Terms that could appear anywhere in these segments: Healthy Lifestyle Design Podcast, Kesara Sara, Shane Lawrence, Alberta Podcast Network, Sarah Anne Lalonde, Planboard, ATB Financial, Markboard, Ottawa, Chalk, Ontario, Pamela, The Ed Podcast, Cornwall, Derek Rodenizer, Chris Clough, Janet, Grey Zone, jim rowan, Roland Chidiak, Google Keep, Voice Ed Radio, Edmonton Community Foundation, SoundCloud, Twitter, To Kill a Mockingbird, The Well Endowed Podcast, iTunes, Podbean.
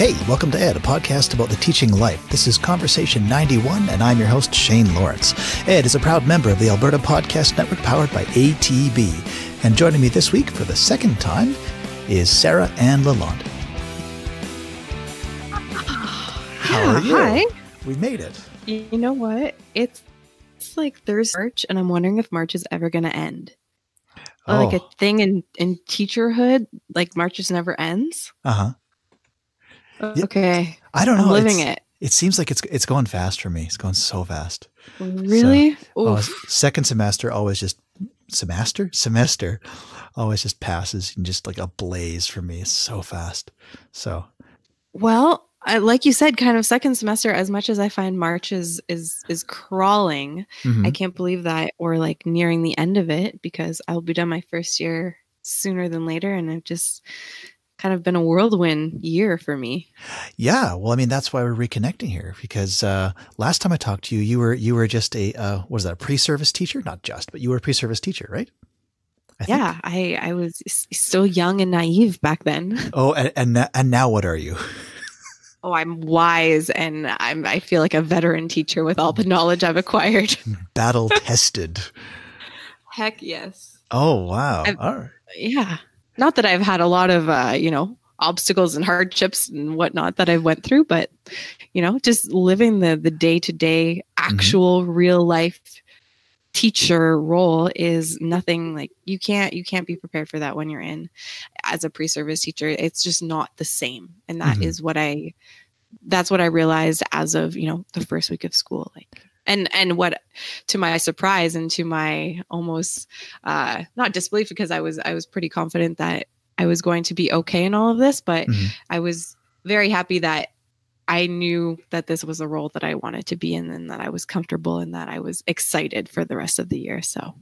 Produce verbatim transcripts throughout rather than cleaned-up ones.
Hey, welcome to Ed, a podcast about the teaching life. This is Conversation ninety-one, and I'm your host, Shane Lawrence. Ed is a proud member of the Alberta Podcast Network, powered by A T B. And joining me this week for the second time is Sarah Anne Lalonde. How are you? Hi. We made it. You know what? It's, it's like there's March, and I'm wondering if March is ever going to end. Oh. Like a thing in, in teacherhood, like March just never ends. Uh-huh. Okay. I don't know. I'm living it's, it. It seems like it's it's going fast for me. It's going so fast. Really? So, oh, second semester always just semester semester always just passes and just like a blaze for me. It's so fast. So. Well, I, like you said, kind of second semester. As much as I find March is is is crawling, mm-hmm. I can't believe that or like nearing the end of it, because I'll be done my first year sooner than later, and I've just. Kind of been a whirlwind year for me. Yeah. Well, I mean, that's why we're reconnecting here, because uh, last time I talked to you, you were, you were just a, uh, what is that, a pre-service teacher? Not just, but you were a pre-service teacher, right? I yeah. I, I was still young and naive back then. Oh, and, and, and now what are you? Oh, I'm wise. And I'm, I feel like a veteran teacher with all the knowledge I've acquired. Battle tested. Heck yes. Oh, wow. I've, all right. Yeah. Not that I've had a lot of, uh, you know, obstacles and hardships and whatnot that I've went through, but, you know, just living the the day-to-day actual mm-hmm. real life teacher role is nothing like you can't, you can't be prepared for that when you're in as a pre-service teacher. It's just not the same. And that mm-hmm. is what I, that's what I realized as of, you know, the first week of school, like. And and what, to my surprise and to my almost uh, not disbelief, because I was I was pretty confident that I was going to be okay in all of this, but mm-hmm. I was very happy that I knew that this was a role that I wanted to be in, and that I was comfortable, and that I was excited for the rest of the year. So,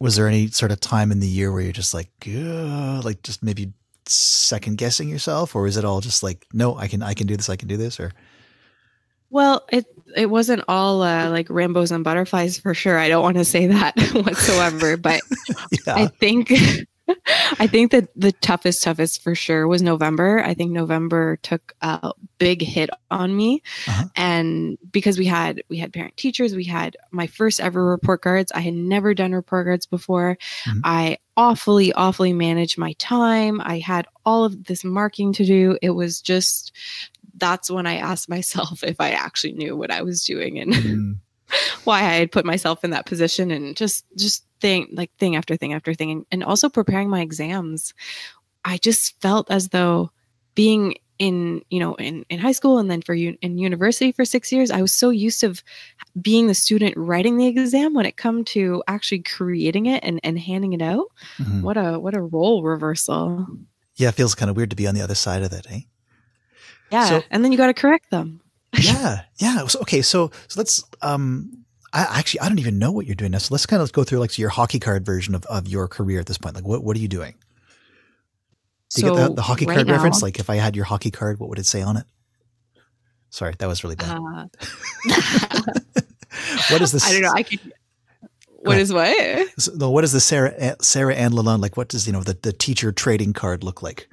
was there any sort of time in the year where you're just like, like just maybe second guessing yourself, or is it all just like, no, I can I can do this, I can do this, or? Well, it it wasn't all uh, like rainbows and butterflies for sure. I don't want to say that whatsoever, but yeah. I think I think that the toughest toughest for sure was November. I think November took a big hit on me, uh-huh. and because we had we had parent teachers, we had my first ever report cards. I had never done report cards before. Mm-hmm. I awfully awfully managed my time. I had all of this marking to do. It was just. That's when I asked myself if I actually knew what I was doing and mm. why I had put myself in that position, and just, just thing, like thing after thing after thing. And, and also preparing my exams. I just felt as though being in, you know, in, in high school and then for you in university for six years, I was so used to being the student writing the exam when it come to actually creating it and, and handing it out. Mm-hmm. What a, what a role reversal. Yeah. It feels kind of weird to be on the other side of that, eh? Yeah. So, and then you got to correct them. yeah. Yeah. So, okay. So, so let's, um, I actually, I don't even know what you're doing now. So let's kind of go through like your hockey card version of, of your career at this point. Like what, what are you doing? Do so you get the, the hockey right card now, reference? Like if I had your hockey card, what would it say on it? Sorry, that was really bad. Uh, what is this? I don't know. I could. What is what? So, no, what is the Sarah, Sarah Anne Lalonde? Like what does, you know, the, the teacher trading card look like?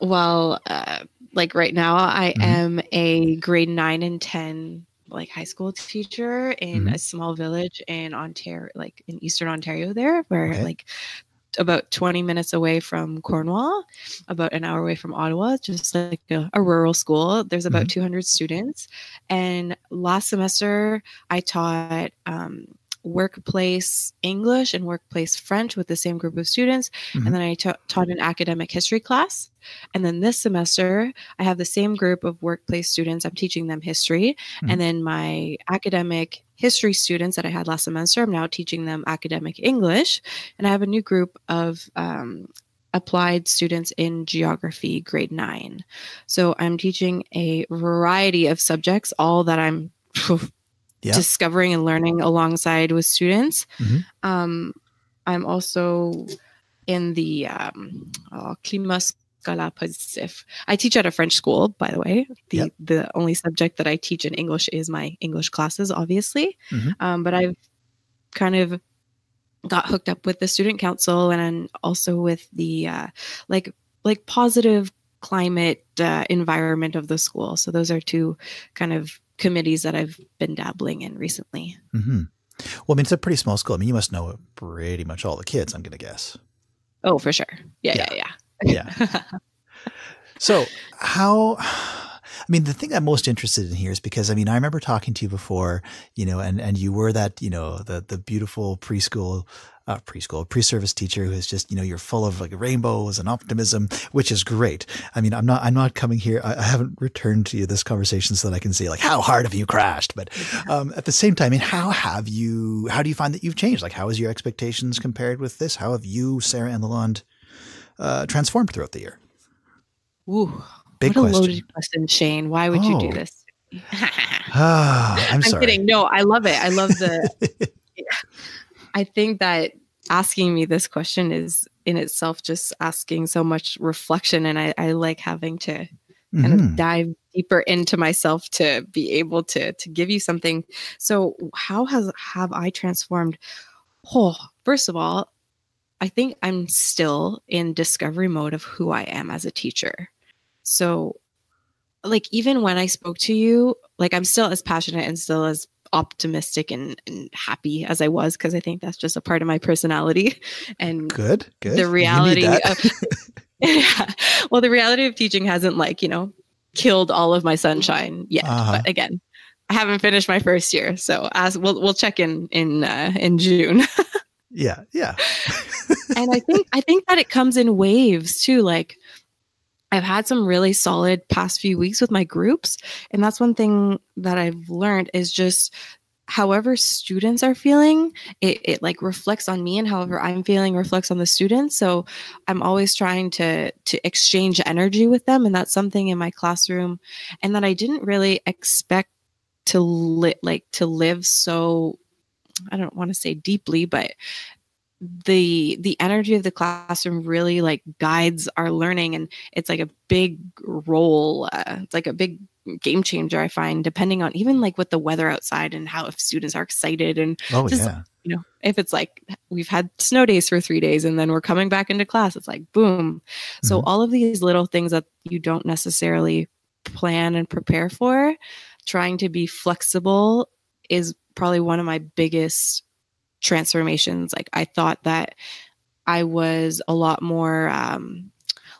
Well, uh, like right now, I mm-hmm. am a grade nine and ten, like high school teacher in mm-hmm. a small village in Ontario, like in Eastern Ontario there, where okay. like about twenty minutes away from Cornwall, about an hour away from Ottawa, just like a, a rural school. There's about mm-hmm. two hundred students. And last semester I taught, um, workplace English and workplace French with the same group of students. Mm-hmm. And then I taught an academic history class. And then this semester, I have the same group of workplace students. I'm teaching them history. Mm-hmm. And then my academic history students that I had last semester, I'm now teaching them academic English. And I have a new group of um, applied students in geography, grade nine. So I'm teaching a variety of subjects, all that I'm Yeah. discovering and learning alongside with students. Mm-hmm. Um, I'm also in the um, oh, Climat Scala Positif. I teach at a French school, by the way. The, yep. the only subject that I teach in English is my English classes, obviously. Mm-hmm. Um, but I've kind of got hooked up with the student council and also with the uh, like like positive climate, uh, environment of the school. So those are two kind of committees that I've been dabbling in recently. Mm-hmm. Well, I mean, it's a pretty small school. I mean, you must know pretty much all the kids, I'm going to guess. Oh, for sure. Yeah, yeah, yeah. Yeah. yeah. So how... I mean, the thing I'm most interested in here is because, I mean, I remember talking to you before, you know, and, and you were that, you know, the, the beautiful preschool, uh, preschool, pre-service teacher who is just, you know, you're full of like rainbows and optimism, which is great. I mean, I'm not, I'm not coming here. I, I haven't returned to you this conversation so that I can say like, how hard have you crashed? But um, at the same time, I mean, how have you, how do you find that you've changed? Like, how is your expectations compared with this? How have you, Sarah Anne Lalonde, uh, transformed throughout the year? Ooh. Big what question. A loaded question, Shane. Why would oh. you do this? ah, I'm, I'm sorry. kidding. No, I love it. I love the, yeah. I think that asking me this question is in itself just asking so much reflection. And I, I like having to mm-hmm. kind of dive deeper into myself to be able to, to give you something. So how has, have I transformed? Oh, first of all, I think I'm still in discovery mode of who I am as a teacher. So like, even when I spoke to you, like I'm still as passionate and still as optimistic and, and happy as I was, because I think that's just a part of my personality. And good, good. The reality of, yeah, well, the reality of teaching hasn't like, you know, killed all of my sunshine yet. Uh-huh. But again, I haven't finished my first year. So as we'll, we'll check in in, uh, in June. yeah. Yeah. And I think, I think that it comes in waves too. Like, I've had some really solid past few weeks with my groups. And that's one thing that I've learned is just however students are feeling, it, it like reflects on me, and however I'm feeling reflects on the students. So I'm always trying to, to exchange energy with them. And that's something in my classroom. And that I didn't really expect to li- like to live. So I don't want to say deeply, but the the energy of the classroom really like guides our learning, and it's like a big role, uh, it's like a big game changer, I find, depending on even like what the weather outside and how, if students are excited and oh, just, yeah. you know, if it's like we've had snow days for three days and then we're coming back into class, it's like boom. Mm-hmm. So all of these little things that you don't necessarily plan and prepare for, trying to be flexible is probably one of my biggest transformations. Like I thought that I was a lot more um,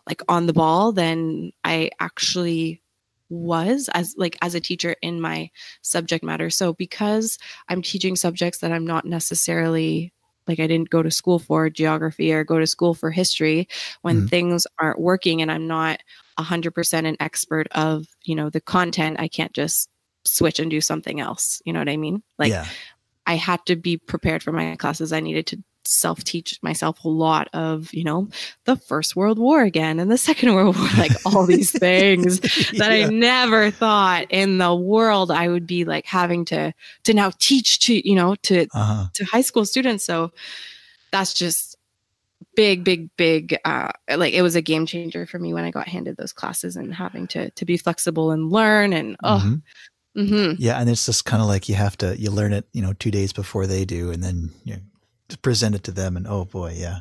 like on the ball than I actually was as like as a teacher in my subject matter. So because I'm teaching subjects that I'm not necessarily like, I didn't go to school for geography or go to school for history, when mm-hmm. things aren't working and I'm not a hundred percent an expert of, you know, the content, I can't just switch and do something else. You know what I mean? Like yeah. I had to be prepared for my classes. I needed to self-teach myself a lot of, you know, the First World War again and the Second World War, like all these things yeah. that I never thought in the world I would be like having to to now teach to, you know, to uh-huh. to high school students. So that's just big, big, big. Uh, like it was a game changer for me when I got handed those classes and having to to be flexible and learn and mm-hmm. oh. Mm-hmm. Yeah. And it's just kind of like you have to, you learn it, you know, two days before they do, and then you know, present it to them. And oh boy, yeah.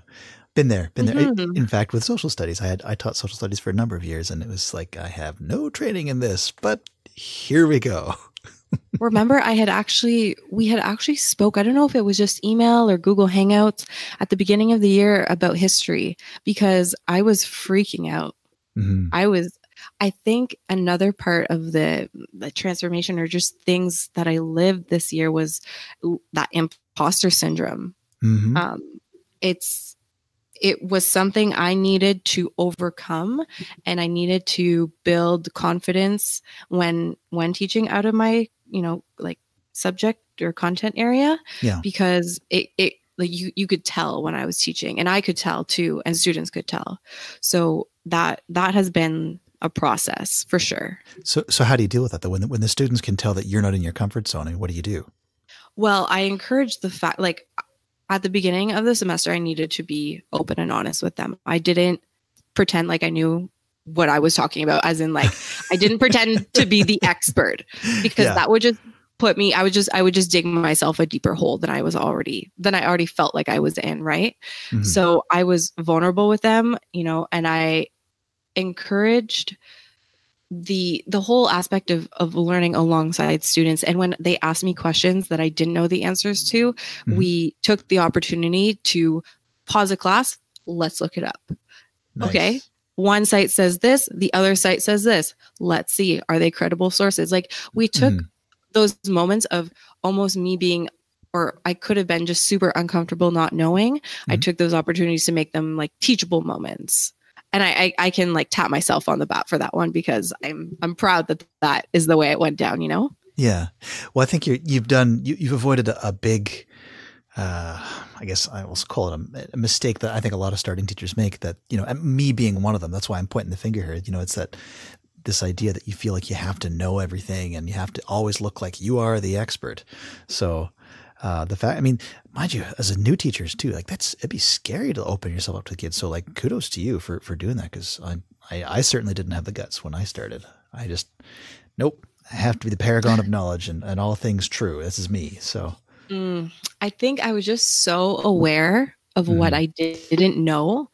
Been there, been there. Mm-hmm. In fact, with social studies, I had, I taught social studies for a number of years, and it was like, I have no training in this, but here we go. Remember, I had actually, we had actually spoke, I don't know if it was just email or Google Hangouts at the beginning of the year about history, because I was freaking out. Mm-hmm. I was, I think another part of the, the transformation or just things that I lived this year was that imposter syndrome. Mm-hmm. Um, it's, it was something I needed to overcome, and I needed to build confidence when, when teaching out of my, you know, like subject or content area, yeah. because it, it, like you, you could tell when I was teaching, and I could tell too, and students could tell. So that, that has been a process for sure. So, so how do you deal with that though? When the, when the students can tell that you're not in your comfort zone, I mean, what do you do? Well, I encourage the fact, like at the beginning of the semester, I needed to be open and honest with them. I didn't pretend like I knew what I was talking about, as in like, I didn't pretend to be the expert, because yeah. that would just put me, I would just, I would just dig myself a deeper hole than I was already, than I already felt like I was in. Right. Mm-hmm. So I was vulnerable with them, you know, and I, encouraged the the whole aspect of of learning alongside students. And when they asked me questions that I didn't know the answers to, mm-hmm. we took the opportunity to pause a class. Let's look it up. Nice. Okay. One site says this, the other site says this. Let's see. Are they credible sources? Like, we took mm-hmm. those moments of almost me being, or I could have been just super uncomfortable not knowing. Mm-hmm. I took those opportunities to make them like teachable moments. And I, I, I can like tap myself on the back for that one, because I'm, I'm proud that that is the way it went down, you know? Yeah. Well, I think you're, you've done, you, you've avoided a, a big, uh, I guess I will call it a, a mistake that I think a lot of starting teachers make, that, you know, and me being one of them, that's why I'm pointing the finger here. You know, it's that this idea that you feel like you have to know everything and you have to always look like you are the expert. So, Uh, the fact, I mean, mind you, as a new teacher too, like that's, it'd be scary to open yourself up to kids. So like, kudos to you for, for doing that. Cause I, I, I certainly didn't have the guts when I started. I just, nope, I have to be the paragon of knowledge and, and all things true. This is me. So mm, I think I was just so aware of mm. what I didn't know,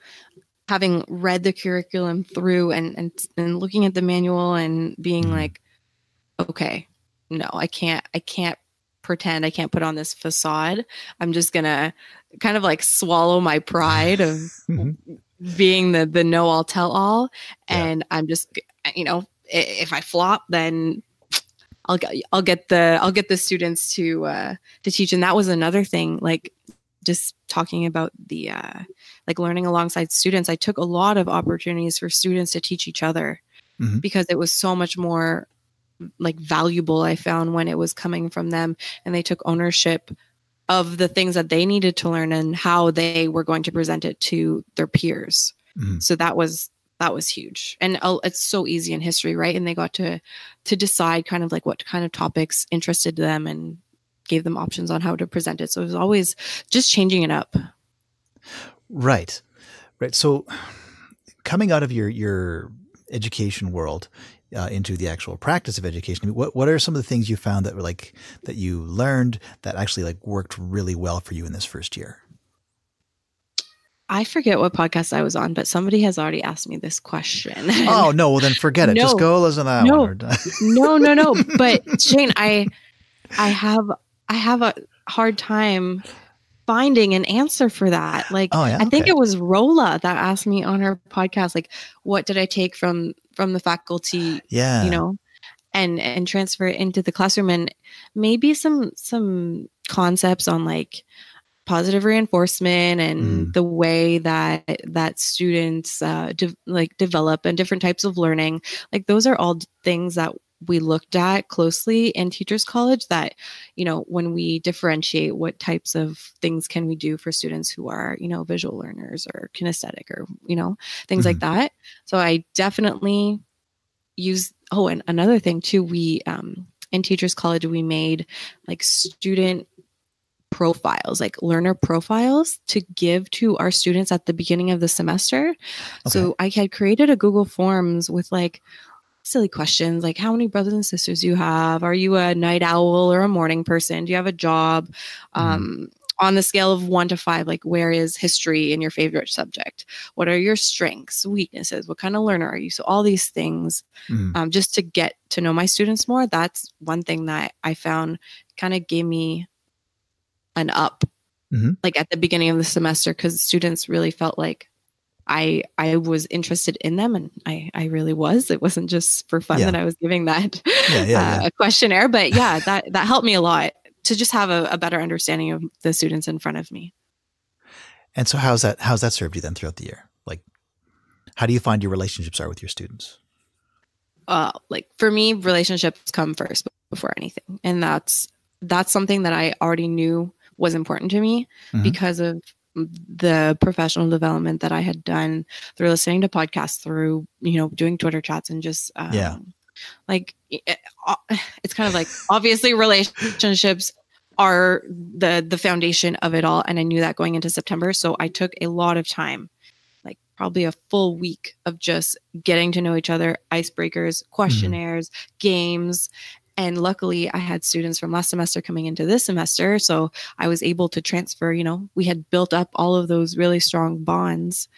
having read the curriculum through and, and, and looking at the manual and being mm. like, okay, no, I can't, I can't pretend, I can't put on this facade. I'm just gonna kind of like swallow my pride of being the the know all tell all, and yeah. I'm just, you know, if I flop, then I'll get I'll get the I'll get the students to uh, to teach. And that was another thing, like just talking about the uh, like learning alongside students. I took a lot of opportunities for students to teach each other mm-hmm. because it was so much more like valuable, I found, when it was coming from them and they took ownership of the things that they needed to learn and how they were going to present it to their peers. Mm. So that was, that was huge. And it's so easy in history, right? And they got to, to decide kind of like what kind of topics interested them and gave them options on how to present it. So it was always just changing it up. Right. Right. So coming out of your, your education world, Uh, into the actual practice of education, I mean, what what are some of the things you found that were like that you learned that actually like worked really well for you in this first year? I forget what podcast I was on, but somebody has already asked me this question. Oh no, well then forget it. No, just go listen to that no, one. no, no, no. But Shane, I I have I have a hard time finding an answer for that. Like, oh, yeah? I think okay. it was Rola that asked me on her podcast, like, what did I take from from the faculty, yeah. you know, and, and transfer it into the classroom, and maybe some, some concepts on like positive reinforcement and mm. the way that, that students uh, de like develop and different types of learning. Like those are all things that we looked at closely in Teachers College, that, you know, when we differentiate what types of things can we do for students who are, you know, visual learners or kinesthetic or, you know, things mm-hmm. like that. So I definitely use, oh, and another thing too, we, um, in Teachers College, we made like student profiles, like learner profiles to give to our students at the beginning of the semester. Okay. So I had created a Google Forms with like, silly questions like, how many brothers and sisters do you have? Are you a night owl or a morning person? Do you have a job? Um, mm-hmm. On the scale of one to five, like, where is history in your favorite subject? What are your strengths, weaknesses? What kind of learner are you? So all these things, mm-hmm. um, just to get to know my students more. That's one thing that I found kind of gave me an up, mm-hmm. like at the beginning of the semester, because students really felt like I, I was interested in them, and I, I really was. It wasn't just for fun yeah. that I was giving that yeah, yeah, uh, yeah. a questionnaire, but yeah, that, that helped me a lot to just have a, a better understanding of the students in front of me. And so how's that, how's that served you then throughout the year? Like, how do you find your relationships are with your students? Uh, like for me, relationships come first before anything. And that's, that's something that I already knew was important to me mm-hmm. because of the professional development that I had done through listening to podcasts, through, you know, doing Twitter chats, and just um, yeah, like it, it's kind of like, obviously relationships are the, the foundation of it all. And I knew that going into September. So I took a lot of time, like probably a full week of just getting to know each other, icebreakers, questionnaires, mm-hmm. games. And luckily I had students from last semester coming into this semester. So I was able to transfer, you know, we had built up all of those really strong bonds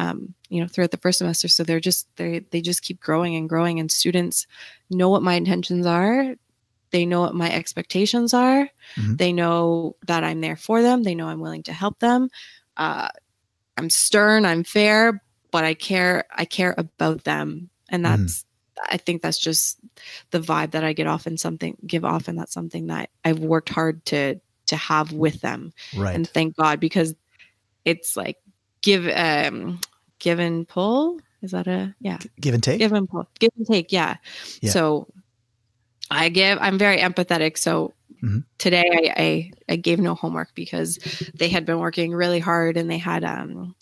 um, you know, throughout the first semester. So they're just, they, they just keep growing and growing, and students know what my intentions are. They know what my expectations are. Mm-hmm. They know that I'm there for them. They know I'm willing to help them. Uh, I'm stern, I'm fair, but I care, I care about them. And that's, mm-hmm. I think that's just the vibe that I get off and something give off. And that's something that I've worked hard to, to have with them. Right. And thank God, because it's like give, um, give and pull. Is that a, yeah. Give and take? Give and pull. Give and take. Yeah. yeah. So I give, I'm very empathetic. So mm-hmm. today I, I, I gave no homework because they had been working really hard, and they had, um,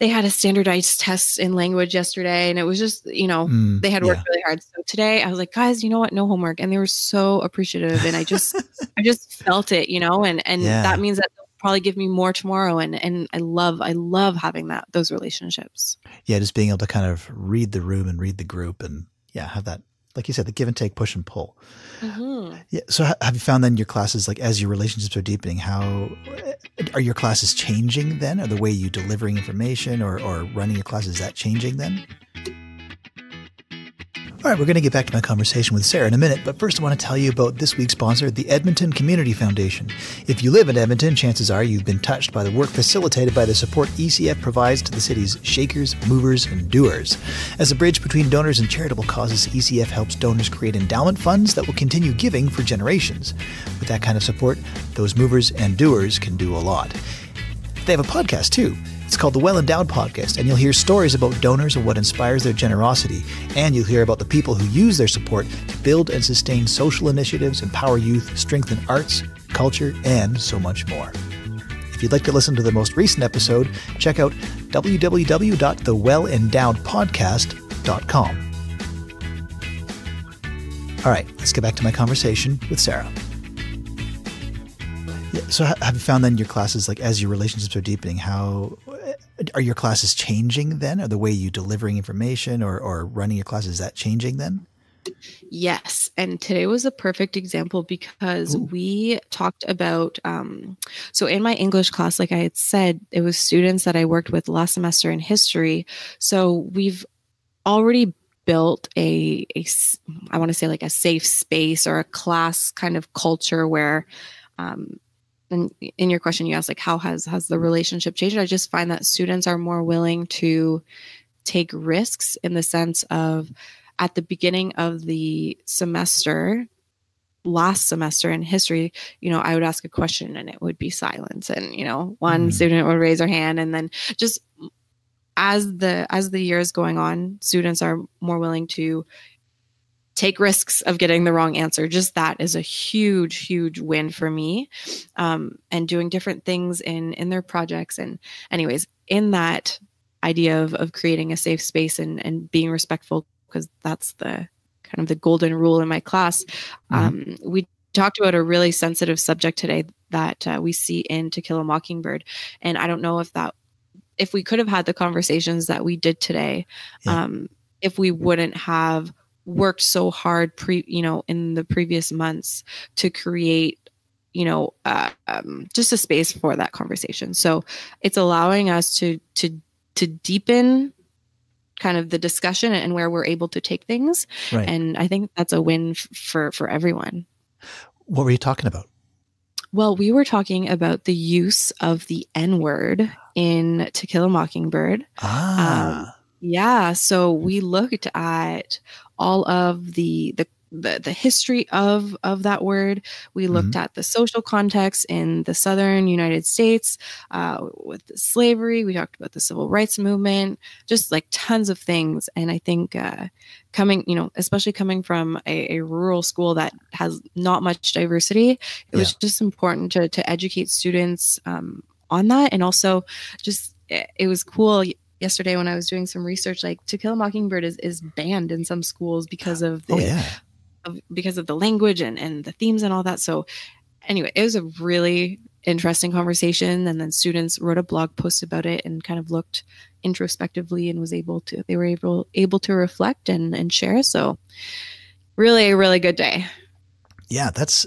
they had a standardized test in language yesterday, and it was just, you know, mm, they had worked yeah. really hard. So today I was like, guys, you know what? No homework. And they were so appreciative, and I just, I just felt it, you know, and, and yeah. that means that they'll probably give me more tomorrow. And, and I love, I love having that, those relationships. Yeah. Just being able to kind of read the room and read the group, and yeah, have that, like you said, the give and take, push and pull. Mm-hmm. Yeah. So have you found then your classes, like as your relationships are deepening, how are your classes changing then? Or the way you delivering information or, or running your classes, is that changing then? All right, we're going to get back to my conversation with Sarah in a minute, but first I want to tell you about this week's sponsor, the Edmonton Community Foundation. If you live in Edmonton, chances are you've been touched by the work facilitated by the support E C F provides to the city's shakers, movers, and doers. As a bridge between donors and charitable causes, E C F helps donors create endowment funds that will continue giving for generations. With that kind of support, those movers and doers can do a lot. They have a podcast too. It's called The Well Endowed Podcast, and you'll hear stories about donors and what inspires their generosity. And you'll hear about the people who use their support to build and sustain social initiatives, empower youth, strengthen arts, culture, and so much more. If you'd like to listen to the most recent episode, check out w w w dot the well endowed podcast dot com. All right, let's get back to my conversation with Sarah. Yeah, so have you found then your classes, like as your relationships are deepening, how are your classes changing then? Or the way you delivering information or, or running your classes, is that changing then? Yes. And today was a perfect example because Ooh. we talked about, um, so in my English class, like I had said, it was students that I worked with last semester in history. So we've already built a, a I want to say like a safe space or a class kind of culture where, um, and in your question, you asked like, how has, has the relationship changed? I just find that students are more willing to take risks in the sense of at the beginning of the semester, last semester in history, you know, I would ask a question and it would be silence. And, you know, one mm-hmm. student would raise their hand, and then just as the, as the year is going on, students are more willing to take risks of getting the wrong answer. Just that is a huge, huge win for me. Um, and doing different things in, in their projects. And anyways, in that idea of, of creating a safe space and, and being respectful, because that's the kind of the golden rule in my class. Mm-hmm. Um, we talked about a really sensitive subject today that uh, we see in To Kill a Mockingbird. And I don't know if that, if we could have had the conversations that we did today, yeah. um, if we wouldn't have worked so hard pre you know in the previous months to create you know uh, um, just a space for that conversation. So it's allowing us to to to deepen kind of the discussion and where we're able to take things, right. And I think that's a win for for everyone. What were you talking about? Well, we were talking about the use of the N word in To Kill a Mockingbird. ah um, Yeah, so we looked at all of the the the, the history of of that word. We looked mm-hmm. at the social context in the southern United States uh, with the slavery. We talked about the civil rights movement, just like tons of things. And I think uh, coming, you know, especially coming from a, a rural school that has not much diversity, it yeah. was just important to to educate students um, on that, and also just it, it was cool. Yesterday when I was doing some research, like To Kill a Mockingbird is, is banned in some schools because of the, oh, yeah. of, because of the language and, and the themes and all that. So anyway, it was a really interesting conversation. And then students wrote a blog post about it and kind of looked introspectively and was able to, they were able, able to reflect and, and share. So really, a really good day. Yeah. That's,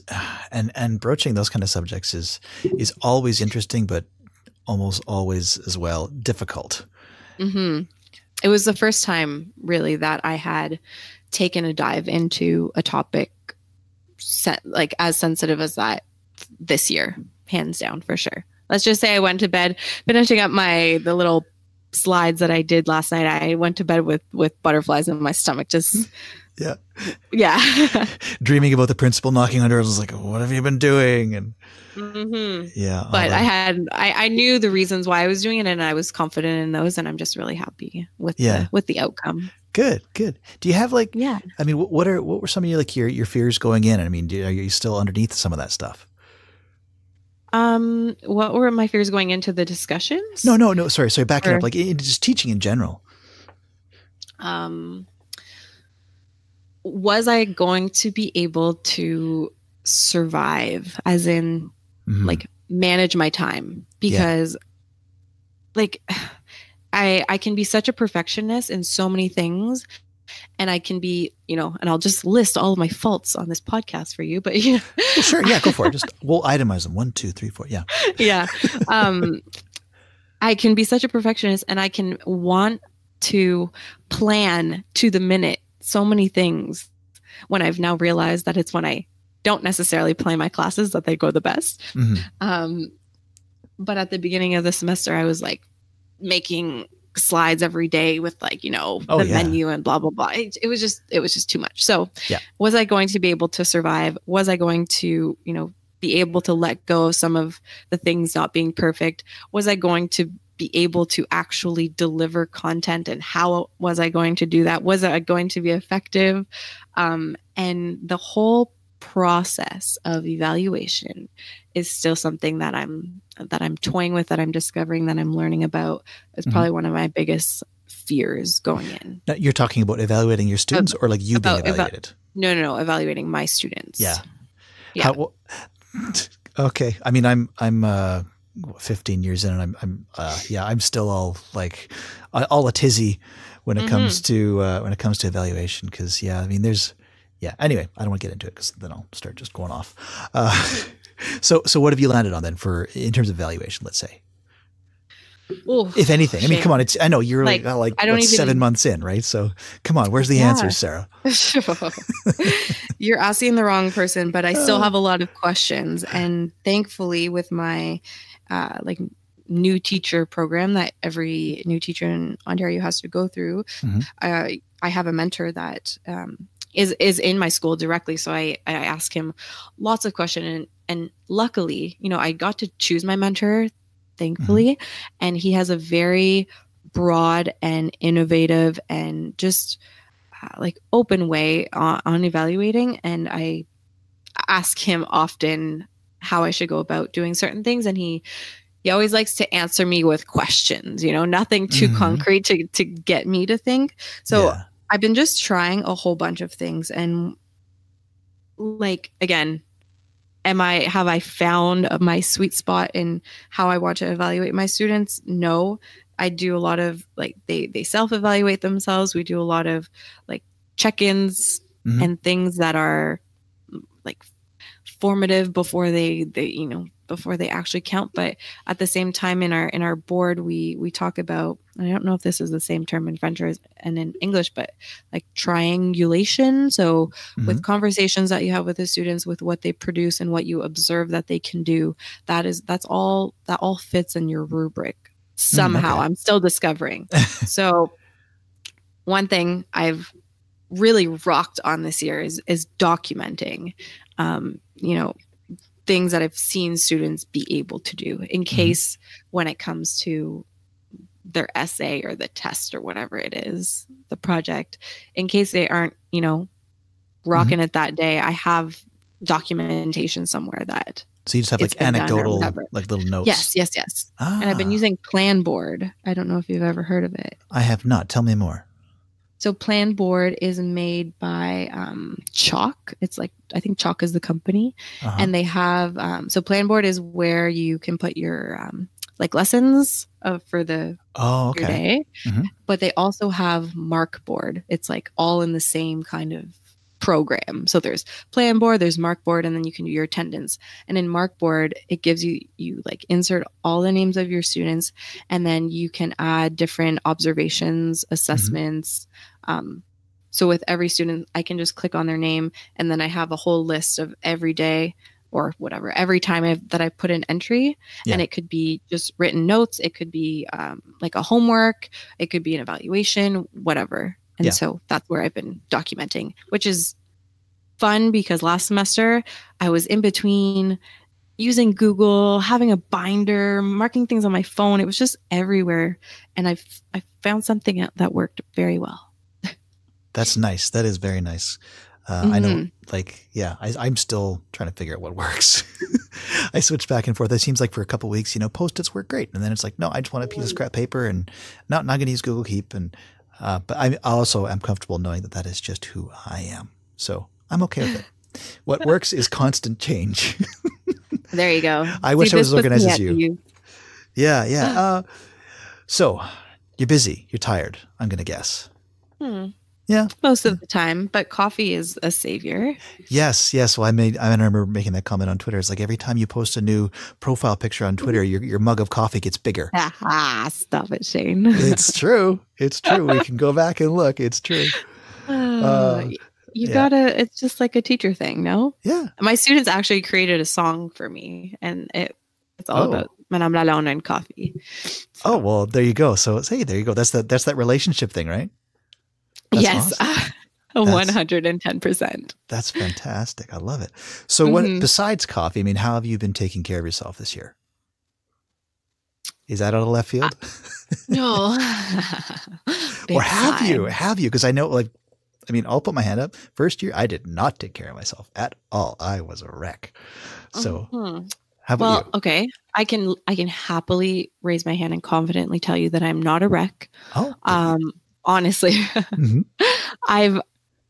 and, and broaching those kind of subjects is, is always interesting, but almost always as well difficult. Mm-hmm. It was the first time, really, that I had taken a dive into a topic set, like as sensitive as that this year, hands down, for sure. Let's just say I went to bed, finishing up my the little slides that I did last night. I went to bed with with butterflies in my stomach, just yeah, yeah, dreaming about the principal knocking on doors. I was like, "What have you been doing?" And mm-hmm. yeah, but I had I, I knew the reasons why I was doing it, and I was confident in those, and I'm just really happy with yeah. the, with the outcome. Good, good. Do you have like yeah? I mean, what are what were some of your like your your fears going in? I mean, do, are you still underneath some of that stuff? Um, what were my fears going into the discussions? No, no, no. Sorry, sorry. Back it up, like it, just teaching in general. Um, was I going to be able to survive, as in, mm-hmm. like manage my time? Because, yeah. like, I I can be such a perfectionist in so many things. And I can be, you know, and I'll just list all of my faults on this podcast for you, but you know. Well, sure. Yeah, go for it. Just we'll itemize them. One, two, three, four. Yeah. Yeah. Um, I can be such a perfectionist, and I can want to plan to the minute so many things, when I've now realized that it's when I don't necessarily plan my classes that they go the best. Mm-hmm. Um, but at the beginning of the semester, I was like making slides every day with like, you know, oh, the yeah. menu and blah, blah, blah. It, it was just, it was just too much. So yeah. was I going to be able to survive? Was I going to, you know, be able to let go of some of the things not being perfect? Was I going to be able to actually deliver content, and how was I going to do that? Was I going to be effective? Um, and the whole process of evaluation is still something that I'm that I'm toying with, that I'm discovering, that I'm learning about. It's probably mm-hmm. one of my biggest fears going in. Now, you're talking about evaluating your students, or like you about, being evaluated? Eva no, no, no, evaluating my students. Yeah. Yeah. How, okay. I mean, I'm I'm uh, fifteen years in, and I'm I'm uh, yeah, I'm still all like all a tizzy when it mm-hmm. comes to uh, when it comes to evaluation, because yeah, I mean, there's. Yeah. Anyway, I don't want to get into it because then I'll start just going off. Uh, so, so what have you landed on then for in terms of valuation? Let's say, Oof, if anything. Shame. I mean, come on. It's I know you're like like, like I don't what, even, seven months in, right? So, come on. Where's the yeah. answer, Sarah? You're asking the wrong person, but I still have a lot of questions, and thankfully, with my uh, like new teacher program that every new teacher in Ontario has to go through, mm-hmm. uh, I have a mentor that. Um, Is, is in my school directly. So I, I asked him lots of questions, and, and luckily, you know, I got to choose my mentor, thankfully, mm-hmm. and he has a very broad and innovative and just uh, like open way on, on evaluating. And I ask him often how I should go about doing certain things. And he, he always likes to answer me with questions, you know, nothing too mm-hmm. concrete to, to get me to think. So yeah. I've been just trying a whole bunch of things, and like, again, am I, have I found my sweet spot in how I want to evaluate my students? No, I do a lot of like, they, they self-evaluate themselves. We do a lot of like check-ins mm-hmm. and things that are like formative before they, they, you know, before they actually count. But at the same time, in our in our board, we we talk about, I don't know if this is the same term in French and in English, but like triangulation. So mm-hmm. with conversations that you have with the students, with what they produce and what you observe that they can do, that is that's all that all fits in your rubric somehow. Mm, okay. I'm still discovering. So one thing I've really rocked on this year is is documenting, um, you know, things that I've seen students be able to do in case mm-hmm. when it comes to their essay or the test or whatever it is, the project, in case they aren't, you know, rocking mm-hmm. it that day, I have documentation somewhere that. So you just have like anecdotal, like little notes. Yes, yes, yes. Ah. And I've been using Planboard. I don't know if you've ever heard of it. I have not. Tell me more. So Planboard is made by um, Chalk. It's like, I think Chalk is the company. Uh-huh. And they have, um, so Planboard is where you can put your um, like lessons uh, for the oh, okay. your day. Mm-hmm. But they also have Markboard. It's like all in the same kind of program. So there's Planboard, there's Markboard, and then you can do your attendance. And in Markboard, it gives you, you like insert all the names of your students, and then you can add different observations, assessments. Mm-hmm. Um, so with every student, I can just click on their name, and then I have a whole list of every day or whatever, every time I've, that I put an entry. Yeah. And it could be just written notes. It could be um, like a homework. It could be an evaluation, whatever. And yeah. so that's where I've been documenting, which is fun because last semester I was in between using Google, having a binder, marking things on my phone. It was just everywhere. And I've, I found something out that worked very well. That's nice. That is very nice. Uh, mm-hmm. I know, like, yeah, I, I'm still trying to figure out what works. I switch back and forth. It seems like for a couple of weeks, you know, Post-its work great. And then it's like, no, I just want a piece of scrap paper and not, not going to use Google Keep. And, uh, but I also am comfortable knowing that that is just who I am. So I'm okay with it. What works is constant change. There you go. I See, wish I was as organized as you. you. Yeah. Yeah. Uh, so you're busy. You're tired. I'm going to guess. Hmm. Yeah. Most of the time, but coffee is a savior. Yes. Yes. Well, I made, I remember making that comment on Twitter. It's like every time you post a new profile picture on Twitter, your, your mug of coffee gets bigger. Ah, stop it, Shane. It's true. It's true. We can go back and look. It's true. Uh, you yeah. gotta, it's just like a teacher thing. No? Yeah. My students actually created a song for me, and it it's all oh. about Madame Lalonde and coffee. So. Oh, well, there you go. So hey, there you go. That's that, that's that relationship thing, right? That's yes, awesome. uh, one hundred ten percent. That's fantastic. I love it. So mm-hmm. what, besides coffee, I mean, how have you been taking care of yourself this year? Is that out of left field? Uh, no. or have time. you, have you? Because I know, like, I mean, I'll put my hand up. First year, I did not take care of myself at all. I was a wreck. So mm-hmm. how about well, you? Okay. I can, I can happily raise my hand and confidently tell you that I'm not a wreck. Oh, um, honestly, mm-hmm. I've,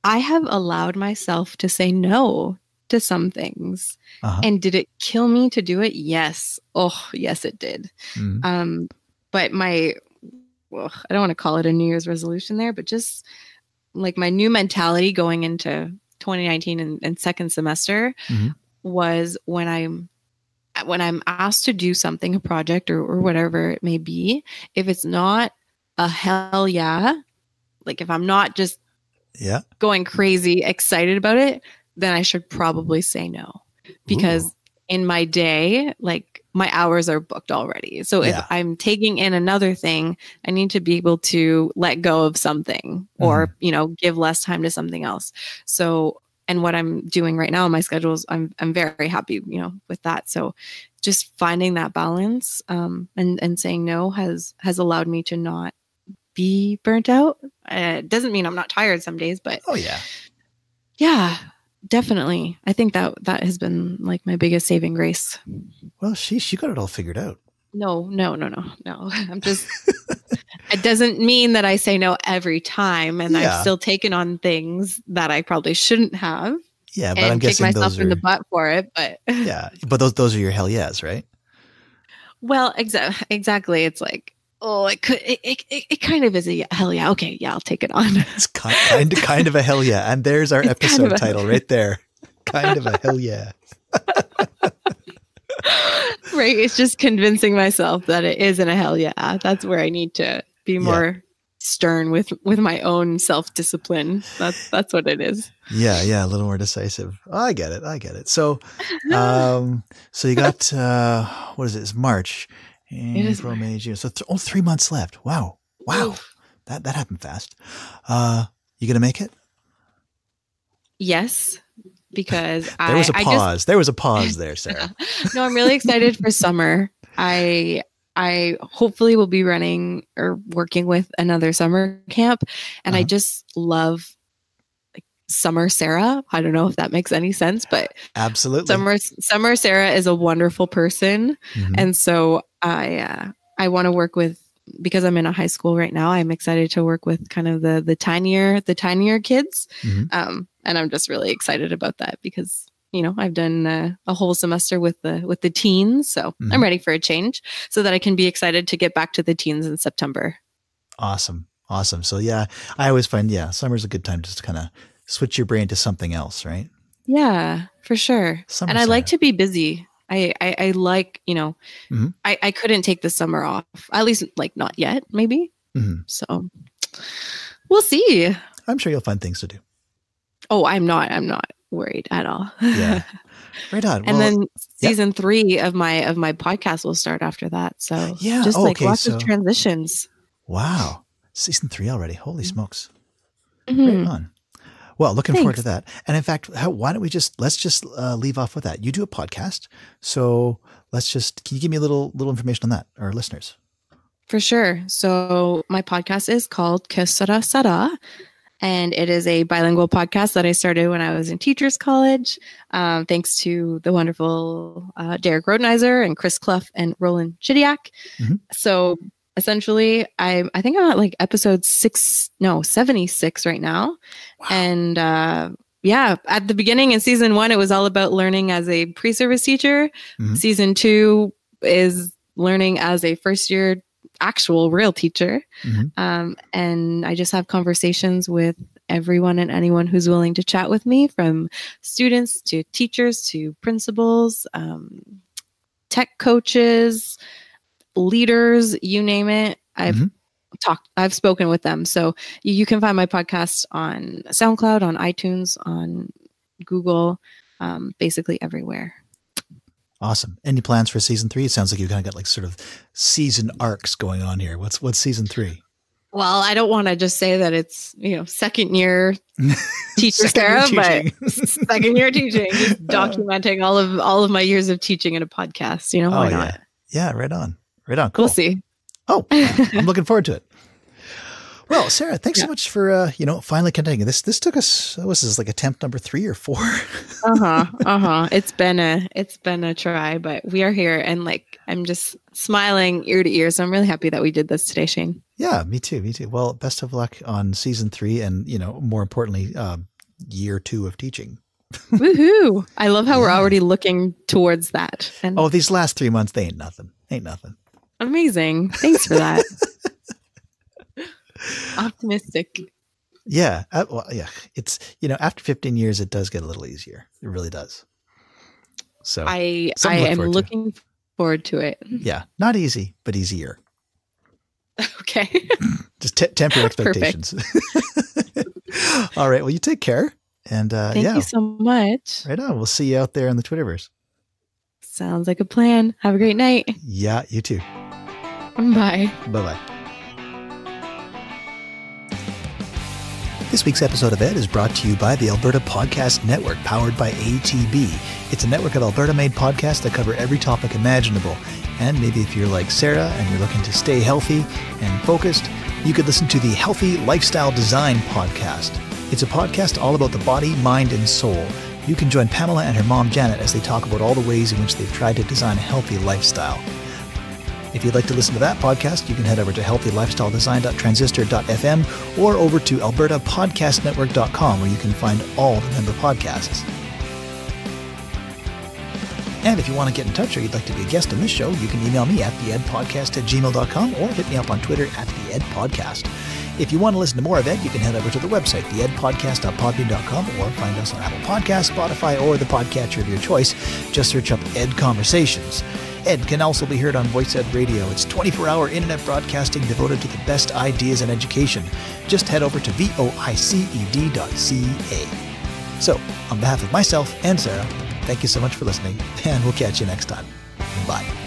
I have allowed myself to say no to some things. Uh-huh. And did it kill me to do it? Yes. Oh, yes, it did. Mm-hmm. Um, but my, well, I don't want to call it a New Year's resolution there, but just like my new mentality going into twenty nineteen and, and second semester mm-hmm. was when I'm, when I'm asked to do something, a project or, or whatever it may be, if it's not a hell yeah, like if I'm not just yeah going crazy excited about it, then I should probably say no, because Ooh. in my day, like my hours are booked already. So yeah. if I'm taking in another thing, I need to be able to let go of something mm-hmm. or, you know, give less time to something else. So, and what I'm doing right now in my schedules, I'm, I'm very happy, you know, with that. So just finding that balance um, and, and saying no has, has allowed me to not be burnt out. Uh, it doesn't mean I'm not tired some days, but oh yeah, yeah, definitely. I think that that has been like my biggest saving grace. Well, she she got it all figured out. No, no, no, no, no. I'm just. It doesn't mean that I say no every time, and yeah. I've still taken on things that I probably shouldn't have. Yeah, but and I'm guessing myself those are in the butt for it. But yeah, but those those are your hell yes, right? Well, exactly. Exactly. It's like. Oh, it could. It, it it kind of is a hell yeah. Okay, yeah, I'll take it on. It's kind kind of, kind of a hell yeah, and there's our it's episode kind of title right there. Kind of a hell yeah. Right, it's just convincing myself that it isn't a hell yeah. That's where I need to be more yeah. stern with with my own self discipline. That's that's what it is. Yeah, yeah, a little more decisive. I get it. I get it. So, um, so you got uh, what is it? It's March. April, May, June. So th oh, three months left. Wow. Wow. Oof. That that happened fast. Uh, you going to make it? Yes, because there I- There was a pause. I just, there was a pause there, Sarah. No, I'm really excited for summer. I I hopefully will be running or working with another summer camp. And uh-huh. I just love like, Summer Sarah. I don't know if that makes any sense, but- Absolutely. Summer, Summer Sarah is a wonderful person. Mm-hmm. And so- I uh, I want to work with, because I'm in a high school right now, I'm excited to work with kind of the the tinier the tinier kids, mm-hmm. um, and I'm just really excited about that because you know I've done uh, a whole semester with the with the teens, so mm-hmm. I'm ready for a change so that I can be excited to get back to the teens in September. Awesome, awesome. So yeah, I always find yeah summer's a good time just to kind of switch your brain to something else, right? Yeah, for sure. Summer and I center. like to be busy. I, I, I like, you know, mm-hmm. I, I couldn't take the summer off, at least like not yet, maybe. Mm-hmm. So we'll see. I'm sure you'll find things to do. Oh, I'm not. I'm not worried at all. Yeah. Right on. And well, then season yeah. three of my, of my podcast will start after that. So yeah, just oh, like okay, lots so, of transitions. Wow. Season three already. Holy smokes. Mm-hmm. Right on. Well, looking Thanks. forward to that. And in fact, how, why don't we just, let's just uh, leave off with that. You do a podcast. So let's just, can you give me a little, little information on that, our listeners? For sure. So my podcast is called Kesara Sara, and it is a bilingual podcast that I started when I was in teacher's college. Um, thanks to the wonderful uh, Derek Rodenizer and Chris Clough and Roland Chidiak. Mm-hmm. So essentially, I I think I'm at like episode six, no, seventy-six right now. Wow. And uh, yeah, at the beginning in season one, it was all about learning as a pre-service teacher. Mm-hmm. Season two is learning as a first-year actual real teacher. Mm-hmm. Um, and I just have conversations with everyone and anyone who's willing to chat with me, from students to teachers to principals, um, tech coaches, leaders, you name it. I've mm-hmm. talked, I've spoken with them. So you can find my podcast on SoundCloud, on iTunes, on Google, um, basically everywhere. Awesome. Any plans for season three? It sounds like you've kind of got like sort of season arcs going on here. What's, what's season three? Well, I don't want to just say that it's, you know, second year teacher Sarah, but second year teaching, just documenting all of, all of my years of teaching in a podcast, you know, why oh, yeah. not? Yeah. Right on. Right on. Cool. We'll see. Oh, I'm looking forward to it. Well, Sarah, thanks yeah. so much for, uh, you know, finally connecting. This, this took us, what was this, like attempt number three or four? uh-huh. Uh-huh. It's been a, it's been a try, but we are here, and like, I'm just smiling ear to ear. So I'm really happy that we did this today, Shane. Yeah, me too. Me too. Well, best of luck on season three, and, you know, more importantly, um, year two of teaching. Woohoo. I love how yeah. we're already looking towards that. And oh, these last three months, they ain't nothing. Ain't nothing. Amazing. Thanks for that. Optimistic. Yeah. Uh, well, yeah. It's, you know, after fifteen years, it does get a little easier. It really does. So I, I am looking forward to it. Yeah. Not easy, but easier. Okay. Just t temper expectations. All right. Well, you take care. And uh, Thank yeah. you so much. Right on. We'll see you out there in the Twitterverse. Sounds like a plan. Have a great night. Yeah, you too. Bye. Bye-bye. This week's episode of Ed is brought to you by the Alberta Podcast Network, powered by A T B. It's a network of Alberta-made podcasts that cover every topic imaginable. And maybe if you're like Sarah and you're looking to stay healthy and focused, you could listen to the Healthy Lifestyle Design Podcast. It's a podcast all about the body, mind, and soul. You can join Pamela and her mom, Janet, as they talk about all the ways in which they've tried to design a healthy lifestyle. If you'd like to listen to that podcast, you can head over to healthy lifestyle design dot transistor dot f m or over to alberta podcast network dot com, where you can find all the member podcasts. And if you want to get in touch, or you'd like to be a guest on this show, you can email me at the ed podcast at gmail dot com or hit me up on Twitter at the Ed Podcast. If you want to listen to more of Ed, you can head over to the website, the ed podcast dot podbean dot com, or find us on Apple Podcasts, Spotify, or the podcatcher of your choice. Just search up Ed Conversations. Ed can also be heard on Voice Ed Radio. It's twenty-four hour internet broadcasting devoted to the best ideas in education. Just head over to voiced dot c a. So, on behalf of myself and Sarah, thank you so much for listening, and we'll catch you next time. Bye.